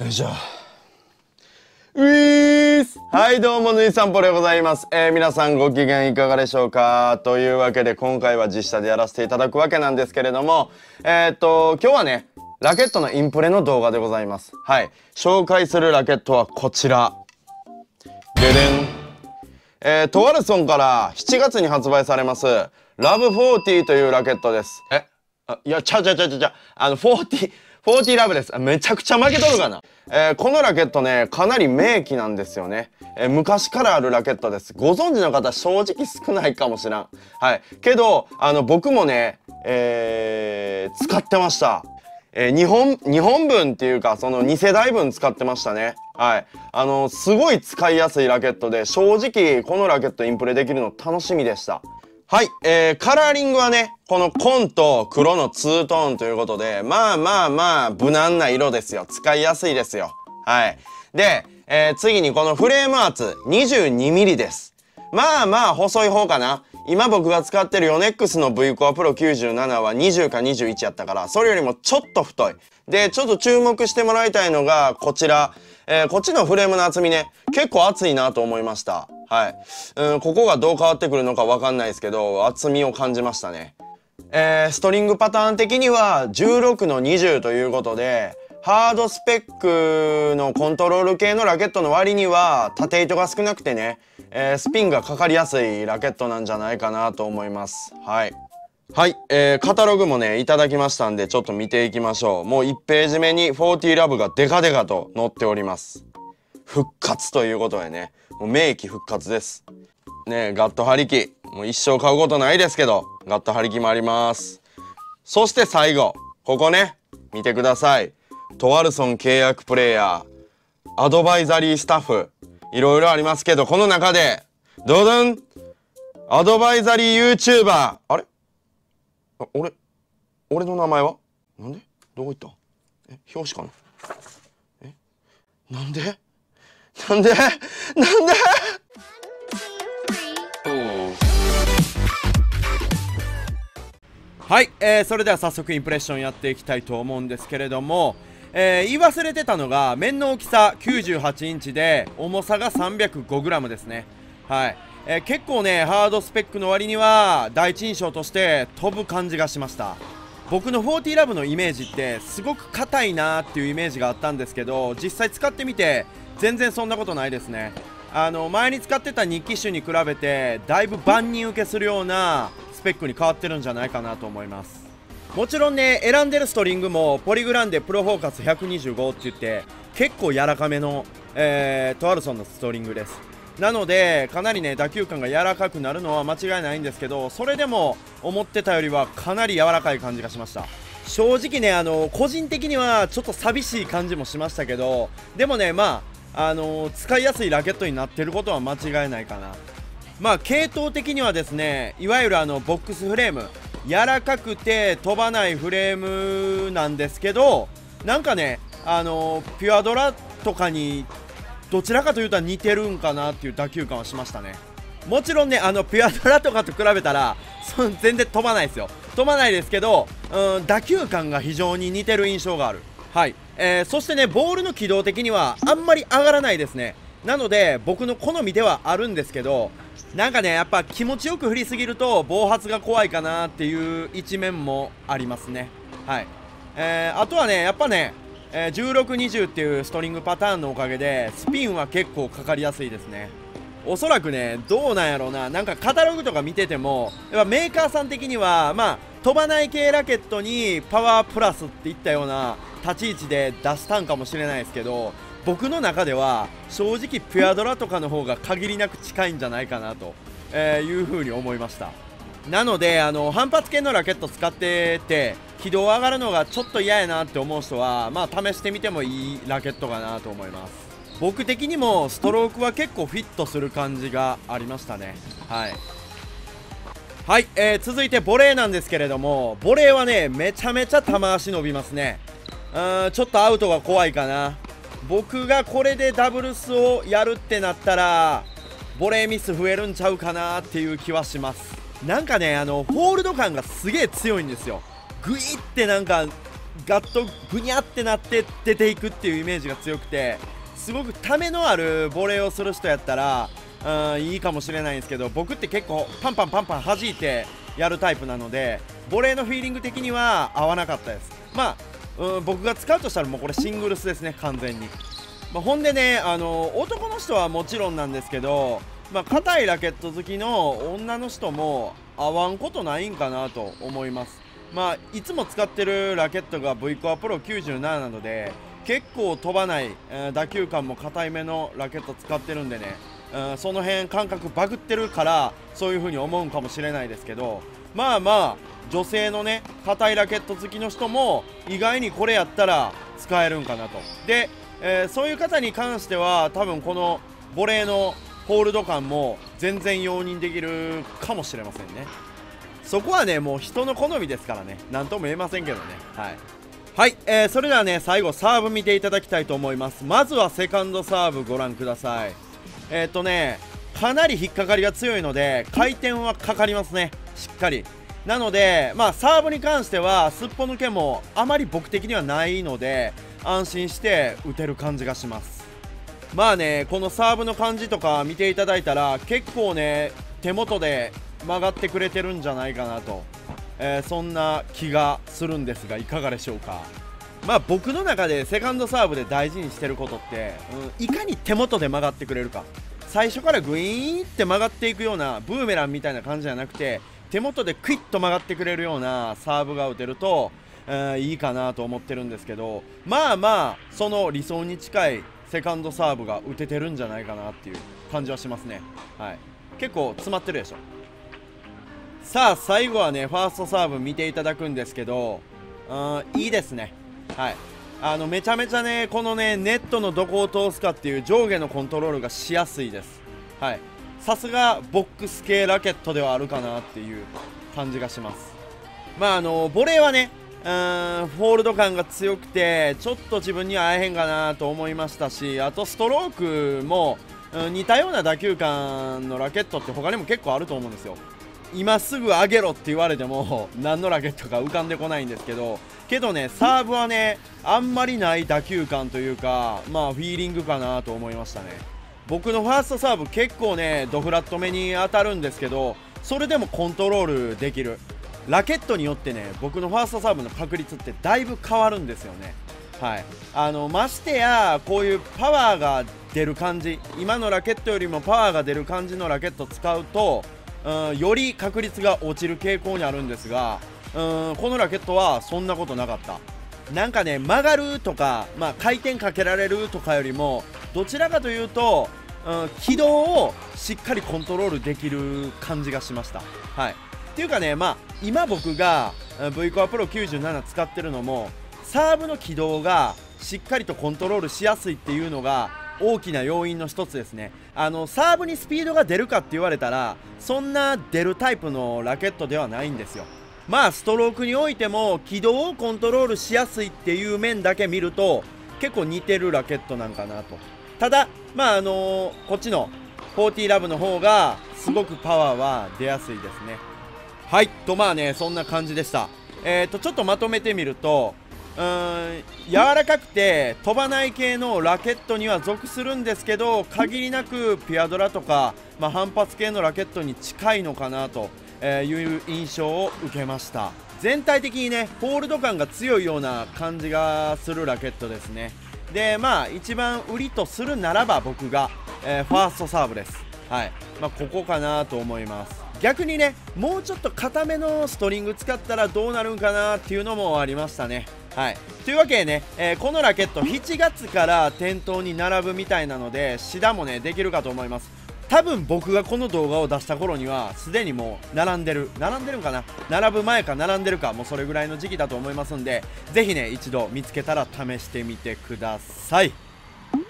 よいしょ。うぃーす。はい、どうも、ぬいさんぽでございます。皆さんご機嫌いかがでしょうか？というわけで、今回は実写でやらせていただくわけなんですけれども、今日はね、ラケットのインプレの動画でございます。はい。紹介するラケットはこちら。ででん。トワルソンから7月に発売されますラブ40というラケットです。いや、ちゃう40ラブです。めちゃくちゃ負けとるかな。このラケットね、かなり名機なんですよね。昔からあるラケットです。ご存知の方正直少ないかもしらん。はい。けど、僕もね、使ってました。2本分っていうか、その2世代分使ってましたね。はい。すごい使いやすいラケットで、正直、このラケットインプレできるの楽しみでした。はい。カラーリングはね、この紺と黒のツートーンということで、まあ、無難な色ですよ。使いやすいですよ。はい。で、次にこのフレーム厚 22mm です。細い方かな。今僕が使ってるヨネックスの V コア Pro 97は20か21やったから、それよりもちょっと太い。で、ちょっと注目してもらいたいのがこちら。こっちのフレームの厚みね、結構厚いなと思いました。はい。ここがどう変わってくるのかわかんないですけど、厚みを感じましたね。ストリングパターン的には16-20ということで、ハードスペックのコントロール系のラケットの割には縦糸が少なくてね、スピンがかかりやすいラケットなんじゃないかなと思います。はい。はい。カタログもね、いただきましたんで、ちょっと見ていきましょう。もう1ページ目に40ラブがデカデカと載っております。復活ということでね、もう名機復活です。ね、ガット張り機。もう一生買うことないですけど、ガット張り機もあります。そして最後、ここね、見てください。トワルソン契約プレイヤー、アドバイザリースタッフ、いろいろありますけど、この中で、ドドン！アドバイザリー YouTuber！ あれ？あ、俺の名前はなんで？どこ行った？表紙かな？なんではい、それでは早速インプレッションやっていきたいと思うんですけれども、言い忘れてたのが面の大きさ98インチで重さが 305g ですね。はい、結構ねハードスペックの割には第一印象として飛ぶ感じがしました。僕の40ラブのイメージってすごく硬いなーっていうイメージがあったんですけど、実際使ってみて全然そんなことないですね。前に使ってた2機種に比べてだいぶ万人受けするようなスペックに変わってるんじゃないかなと思います。もちろんね、選んでるストリングもポリグランデプロフォーカス125って言って結構柔らかめの、トワルソンのストリングです。なのでかなりね打球感が柔らかくなるのは間違いないんですけど、それでも思ってたよりはかなり柔らかい感じがしました。正直ね個人的にはちょっと寂しい感じもしましたけど、でもね使いやすいラケットになってることは間違いないかな。系統的にはですね、いわゆるボックスフレーム、柔らかくて飛ばないフレームなんですけど、なんかねピュアドラとかにどちらかというと似てるんかなっていう打球感はしましたね。もちろんねピュアドラとかと比べたら全然飛ばないですよ。飛ばないですけど、打球感が非常に似てる印象がある。はい、そしてねボールの軌道的にはあんまり上がらないですね。なので僕の好みではあるんですけど、なんかねやっぱ気持ちよく振りすぎると暴発が怖いかなっていう一面もありますね。はい、あとはねやっぱね、16-20っていうストリングパターンのおかげでスピンは結構かかりやすいですね。おそらくねどうなんやろうな、なんかカタログとか見ててもやっぱメーカーさん的には飛ばない系ラケットにパワープラスっていったような立ち位置で出したんかもしれないですけど、僕の中では正直ピュアドラとかの方が限りなく近いんじゃないかなというふうに思いました。なので反発系のラケット使ってて軌道上がるのがちょっと嫌やなって思う人は試してみてもいいラケットかなと思います。僕的にもストロークは結構フィットする感じがありましたね。はい、続いてボレーなんですけれども、ボレーはねめちゃめちゃ球足伸びますね。ちょっとアウトが怖いかな。僕がこれでダブルスをやるってなったらボレーミス増えるんちゃうかなっていう気はします。なんかねホールド感がすげえ強いんですよ。グイってなんかガッとぐにゃってなって出ていくっていうイメージが強くて、すごくためのあるボレーをする人やったらいいかもしれないんですけど、僕って結構パンパンパンパン弾いてやるタイプなので、ボレーのフィーリング的には合わなかったです。まあ僕が使うとしたらもうこれシングルスですね、完全に。まあ、ほんでね、男の人はもちろんなんですけど、まあ、硬いラケット好きの女の人も合わんことないんかなと思います。まあ、いつも使ってるラケットが V コアプロ97なので、結構飛ばない、打球感も硬いめのラケット使ってるんでね、その辺感覚バグってるからそういう風に思うんかもしれないですけど、まあまあ女性のね硬いラケット好きの人も意外にこれやったら使えるんかなと。で、そういう方に関しては多分このボレーのホールド感も全然容認できるかもしれませんね。そこはねもう人の好みですからね、何とも言えませんけどね。はい、はい、それではね最後サーブ見ていただきたいと思います。まずはセカンドサーブご覧ください。かなり引っかかりが強いので回転はかかりますね、しっかり。なので、まあ、サーブに関してはすっぽ抜けもあまり僕的にはないので安心して打てる感じがします。まあね、このサーブの感じとか見ていただいたら結構ね手元で曲がってくれてるんじゃないかなと、そんな気がするんですがいかがでしょうか。まあ僕の中でセカンドサーブで大事にしてることって、いかに手元で曲がってくれるか。最初からグイーンって曲がっていくようなブーメランみたいな感じじゃなくて、手元でクイッと曲がってくれるようなサーブが打てると、いいかなと思ってるんですけど、まあまあその理想に近いセカンドサーブが打ててるんじゃないかなっていう感じはしますね。はい、結構詰まってるでしょ。さあ最後はねファーストサーブ見ていただくんですけど、いいですね。はい、めちゃめちゃねこのねネットのどこを通すかっていう上下のコントロールがしやすいです。はい、さすがボックス系ラケットではあるかなっていう感じがします。まあボレーはねホールド感が強くてちょっと自分には合えへんかなと思いましたし、あとストロークも、似たような打球感のラケットって他にも結構あると思うんですよ。今すぐ上げろって言われても何のラケットか浮かんでこないんですけど、ねサーブはねあんまりない打球感というか、まあフィーリングかなと思いましたね。僕のファーストサーブ結構ねドフラット目に当たるんですけど、それでもコントロールできる。ラケットによってね僕のファーストサーブの確率ってだいぶ変わるんですよね。はい、ましてやこういうパワーが出る感じ、今のラケットよりもパワーが出る感じのラケット使うと、より確率が落ちる傾向にあるんですが、このラケットはそんなことなかった。なんかね曲がるとか、まあ、回転かけられるとかよりもどちらかというと、軌道をしっかりコントロールできる感じがしました。はい、っていうかね、まあ、今僕が V コアプロ97使ってるのもサーブの軌道がしっかりとコントロールしやすいっていうのが大きな要因の一つですね。サーブにスピードが出るかって言われたらそんな出るタイプのラケットではないんですよ。まあストロークにおいても軌道をコントロールしやすいっていう面だけ見ると結構似てるラケットなんかなと。ただまあこっちの40ラブの方がすごくパワーは出やすいですね。はい、とまあねそんな感じでした。ちょっとまとめてみると、柔らかくて飛ばない系のラケットには属するんですけど、限りなくピアドラとか、まあ、反発系のラケットに近いのかなという印象を受けました。全体的にねホールド感が強いような感じがするラケットですね。でまあ一番売りとするならば僕が、ファーストサーブです。はい、まあ、ここかなと思います。逆にねもうちょっと固めのストリング使ったらどうなるんかなっていうのもありましたね。はい、というわけでね、このラケット7月から店頭に並ぶみたいなのでシダもねできるかと思います。多分僕がこの動画を出した頃にはすでにもう並んでるんかな、並ぶ前か並んでるか、もうそれぐらいの時期だと思いますんで、ぜひね一度見つけたら試してみてください。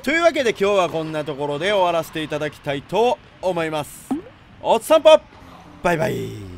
というわけで今日はこんなところで終わらせていただきたいと思います。おつさんぽバイバイ。